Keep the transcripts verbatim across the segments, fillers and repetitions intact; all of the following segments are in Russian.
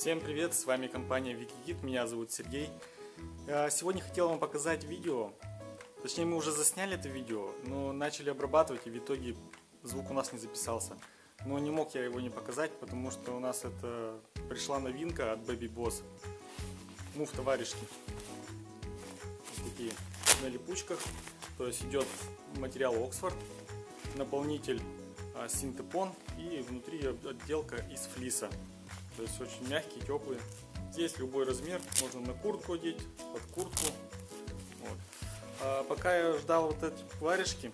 Всем привет, с вами компания WikiKid, меня зовут Сергей. Сегодня хотел вам показать видео, точнее мы уже засняли это видео, но начали обрабатывать и в итоге звук у нас не записался. Но не мог я его не показать, потому что у нас это пришла новинка от Baby Boss. Муф, товарищки. Вот такие на липучках. То есть идет материал Оксфорд, наполнитель Синтепон и внутри отделка из флиса. То есть очень мягкие, теплые. Здесь любой размер, можно на куртку одеть, под куртку. Вот. А пока я ждал вот эти варежки,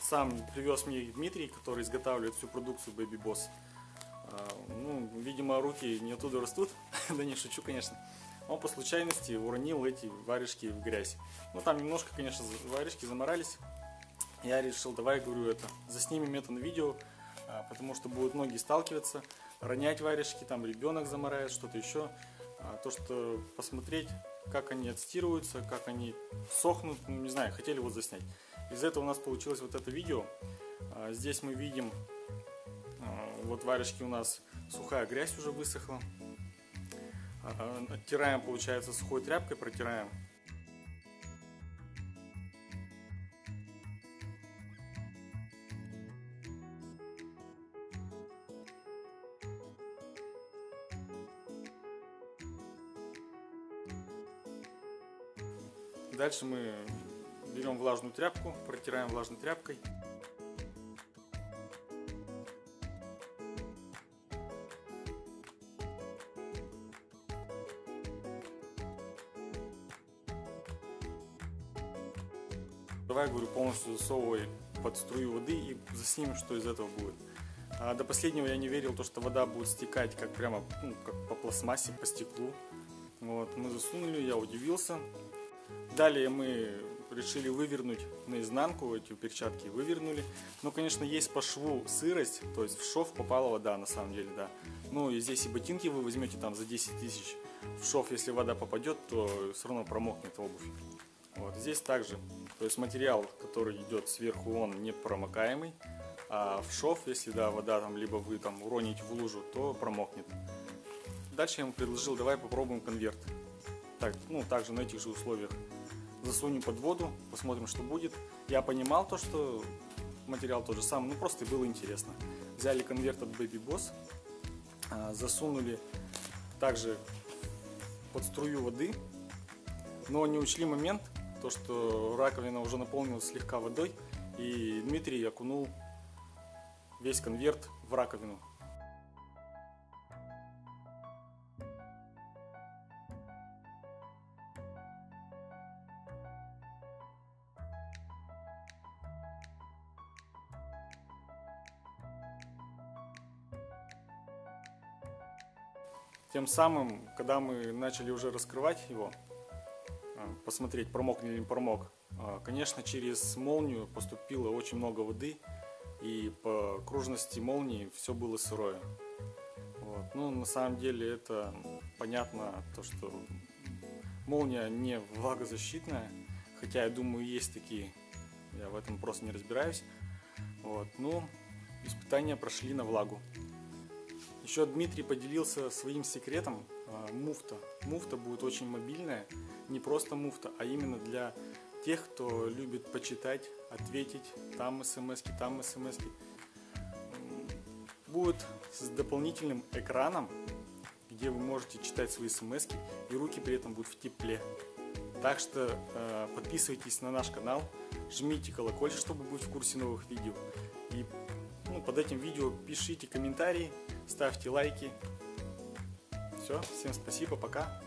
сам привез мне их Дмитрий, который изготавливает всю продукцию Baby Boss. Ну, видимо, руки не оттуда растут. Да не шучу, конечно. Он по случайности уронил эти варежки в грязь. Ну, там немножко, конечно, варежки заморались. Я решил, давай, говорю, это заснимем это на видео, потому что будут ноги сталкиваться, ронять варежки, там ребенок заморает, что-то еще. То, что посмотреть, как они отстирываются, как они сохнут, ну, не знаю, хотели вот заснять. Из этого у нас получилось вот это видео. Здесь мы видим, вот варежки у нас, сухая грязь уже высохла. Оттираем, получается, сухой тряпкой, протираем. Дальше мы берем влажную тряпку, протираем влажной тряпкой. Давай, говорю, полностью засовывай под струю воды и заснимем, что из этого будет. А до последнего я не верил, то, что вода будет стекать как прямо, ну, как по пластмассе, по стеклу. Вот, мы засунули, я удивился. Далее мы решили вывернуть наизнанку, эти перчатки вывернули. Но, конечно, есть по шву сырость, то есть в шов попала вода, на самом деле, да. Ну и здесь и ботинки вы возьмете там за десять тысяч. В шов, если вода попадет, то все равно промокнет обувь. Вот здесь также, то есть материал, который идет сверху, он непромокаемый. А в шов, если да, вода там, либо вы там уроните в лужу, то промокнет. Дальше я ему предложил, давай попробуем конверт. Так, ну, также на этих же условиях засунем под воду, посмотрим, что будет. Я понимал то, что материал тот же самый, ну просто было интересно. Взяли конверт от Baby Boss, засунули также под струю воды, но не учли момент, то что раковина уже наполнилась слегка водой, и Дмитрий окунул весь конверт в раковину. Тем самым, когда мы начали уже раскрывать его, посмотреть, промок или не промок, конечно, через молнию поступило очень много воды, и по окружности молнии все было сырое. Вот. Ну, на самом деле это понятно, то, что молния не влагозащитная, хотя, я думаю, есть такие, я в этом просто не разбираюсь. Вот. Но испытания прошли на влагу. Еще Дмитрий поделился своим секретом муфта. Муфта будет очень мобильная, не просто муфта, а именно для тех, кто любит почитать, ответить, там смс-ки, там смс-ки. Будет с дополнительным экраном, где вы можете читать свои смс-ки, и руки при этом будут в тепле. Так что э, подписывайтесь на наш канал, жмите колокольчик, чтобы быть в курсе новых видео. И ну, под этим видео пишите комментарии. Ставьте лайки. Все, всем спасибо, пока.